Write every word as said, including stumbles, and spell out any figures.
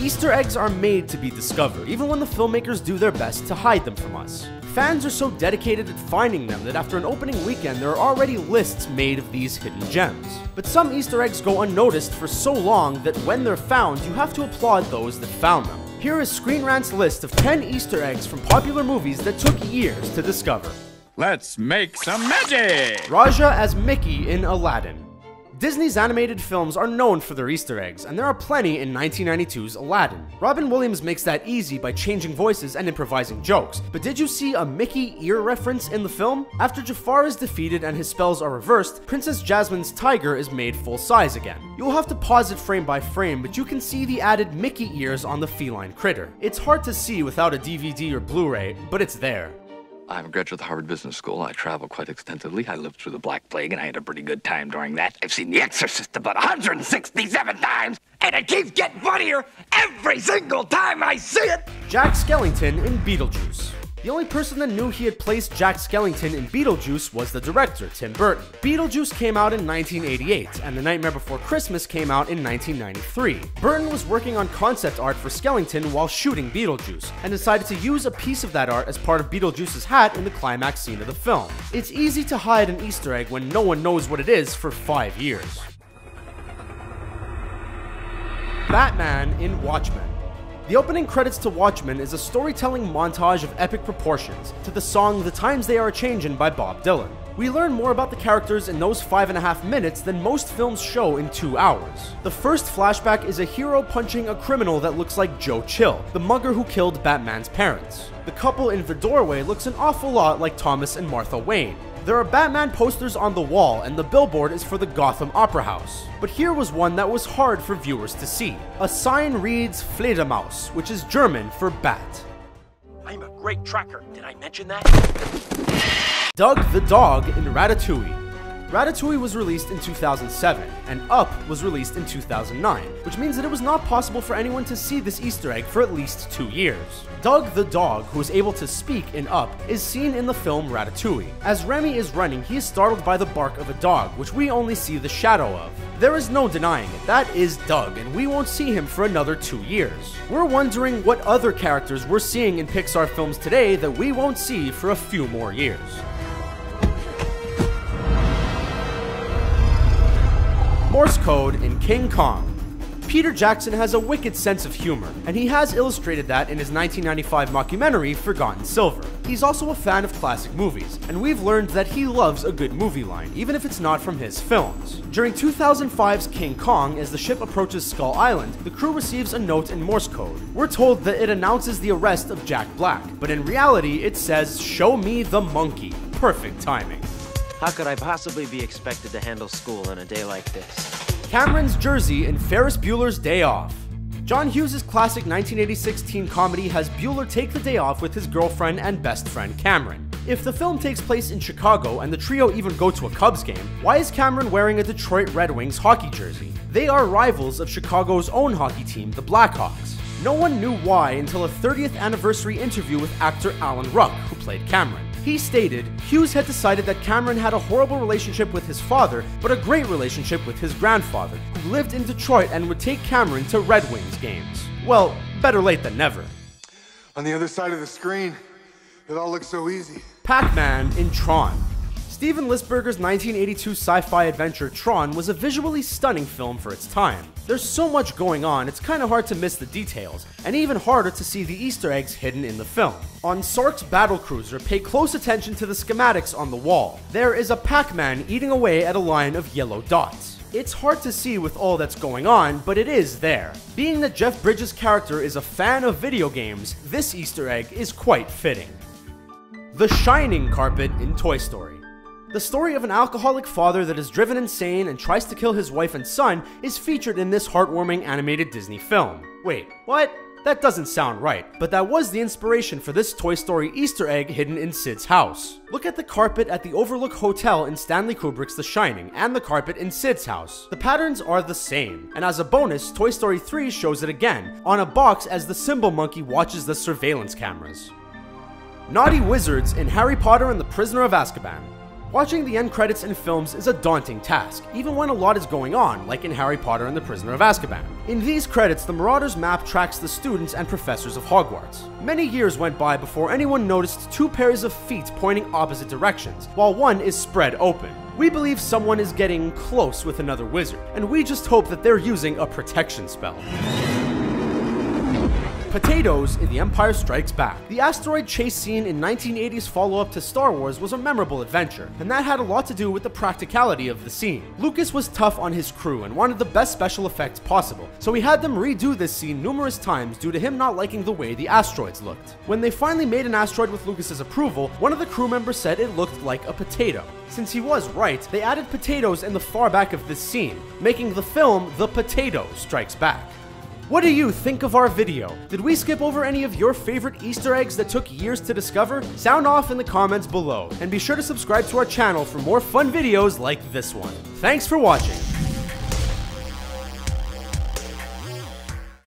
Easter eggs are made to be discovered, even when the filmmakers do their best to hide them from us. Fans are so dedicated at finding them that after an opening weekend there are already lists made of these hidden gems. But some Easter eggs go unnoticed for so long that when they're found, you have to applaud those that found them. Here is Screen Rant's list of ten Easter eggs from popular movies that took years to discover. Let's make some magic! Rajah as Mickey in Aladdin. Disney's animated films are known for their Easter eggs, and there are plenty in nineteen ninety-two's Aladdin. Robin Williams makes that easy by changing voices and improvising jokes, but did you see a Mickey ear reference in the film? After Jafar is defeated and his spells are reversed, Princess Jasmine's tiger is made full size again. You'll have to pause it frame by frame, but you can see the added Mickey ears on the feline critter. It's hard to see without a D V D or Blu-ray, but it's there. I'm a graduate of the Harvard Business School. I travel quite extensively. I lived through the Black Plague, and I had a pretty good time during that. I've seen The Exorcist about one hundred sixty-seven times, and it keeps getting funnier every single time I see it! Jack Skellington in Beetlejuice. The only person that knew he had placed Jack Skellington in Beetlejuice was the director, Tim Burton. Beetlejuice came out in nineteen eighty-eight, and The Nightmare Before Christmas came out in nineteen ninety-three. Burton was working on concept art for Skellington while shooting Beetlejuice, and decided to use a piece of that art as part of Beetlejuice's hat in the climax scene of the film. It's easy to hide an Easter egg when no one knows what it is for five years. Batman in Watchmen. The opening credits to Watchmen is a storytelling montage of epic proportions to the song The Times They Are A Changin' by Bob Dylan. We learn more about the characters in those five and a half minutes than most films show in two hours. The first flashback is a hero punching a criminal that looks like Joe Chill, the mugger who killed Batman's parents. The couple in the doorway looks an awful lot like Thomas and Martha Wayne. There are Batman posters on the wall, and the billboard is for the Gotham Opera House. But here was one that was hard for viewers to see. A sign reads Fledermaus, which is German for bat. I'm a great tracker. Did I mention that? Dug the dog in Ratatouille. Ratatouille was released in two thousand seven, and Up was released in two thousand nine, which means that it was not possible for anyone to see this Easter egg for at least two years. Dug the dog, who is able to speak in Up, is seen in the film Ratatouille. As Remy is running, he is startled by the bark of a dog, which we only see the shadow of. There is no denying it, that is Dug, and we won't see him for another two years. We're wondering what other characters we're seeing in Pixar films today that we won't see for a few more years. Morse code in King Kong. Peter Jackson has a wicked sense of humor, and he has illustrated that in his nineteen ninety-five mockumentary, Forgotten Silver. He's also a fan of classic movies, and we've learned that he loves a good movie line, even if it's not from his films. During two thousand five's King Kong, as the ship approaches Skull Island, the crew receives a note in Morse code. We're told that it announces the arrest of Jack Black, but in reality, it says, "Show me the monkey." Perfect timing. How could I possibly be expected to handle school on a day like this? Cameron's jersey in Ferris Bueller's Day Off. John Hughes' classic nineteen eighty-six teen comedy has Bueller take the day off with his girlfriend and best friend Cameron. If the film takes place in Chicago and the trio even go to a Cubs game, why is Cameron wearing a Detroit Red Wings hockey jersey? They are rivals of Chicago's own hockey team, the Blackhawks. No one knew why until a thirtieth anniversary interview with actor Alan Ruck, who played Cameron. He stated, Hughes had decided that Cameron had a horrible relationship with his father, but a great relationship with his grandfather, who lived in Detroit and would take Cameron to Red Wings games. Well, better late than never. On the other side of the screen, it all looks so easy. Pac-Man in Tron. Steven Lisberger's nineteen eighty-two sci-fi adventure Tron was a visually stunning film for its time. There's so much going on, it's kinda hard to miss the details, and even harder to see the Easter eggs hidden in the film. On Sark's battlecruiser, pay close attention to the schematics on the wall. There is a Pac-Man eating away at a line of yellow dots. It's hard to see with all that's going on, but it is there. Being that Jeff Bridges' character is a fan of video games, this Easter egg is quite fitting. The Shining carpet in Toy Story. The story of an alcoholic father that is driven insane and tries to kill his wife and son is featured in this heartwarming animated Disney film. Wait, what? That doesn't sound right, but that was the inspiration for this Toy Story Easter egg hidden in Sid's house. Look at the carpet at the Overlook Hotel in Stanley Kubrick's The Shining and the carpet in Sid's house. The patterns are the same, and as a bonus, Toy Story three shows it again, on a box as the symbol monkey watches the surveillance cameras. Naughty wizards in Harry Potter and the Prisoner of Azkaban. Watching the end credits in films is a daunting task, even when a lot is going on, like in Harry Potter and the Prisoner of Azkaban. In these credits, the Marauder's map tracks the students and professors of Hogwarts. Many years went by before anyone noticed two pairs of feet pointing opposite directions, while one is spread open. We believe someone is getting close with another wizard, and we just hope that they're using a protection spell. Potatoes in The Empire Strikes Back. The asteroid chase scene in nineteen eighties follow-up to Star Wars was a memorable adventure, and that had a lot to do with the practicality of the scene. Lucas was tough on his crew and wanted the best special effects possible, so he had them redo this scene numerous times due to him not liking the way the asteroids looked. When they finally made an asteroid with Lucas's approval, one of the crew members said it looked like a potato. Since he was right, they added potatoes in the far back of this scene, making the film The Potato Strikes Back. What do you think of our video? Did we skip over any of your favorite Easter eggs that took years to discover? Sound off in the comments below, and be sure to subscribe to our channel for more fun videos like this one. Thanks for watching!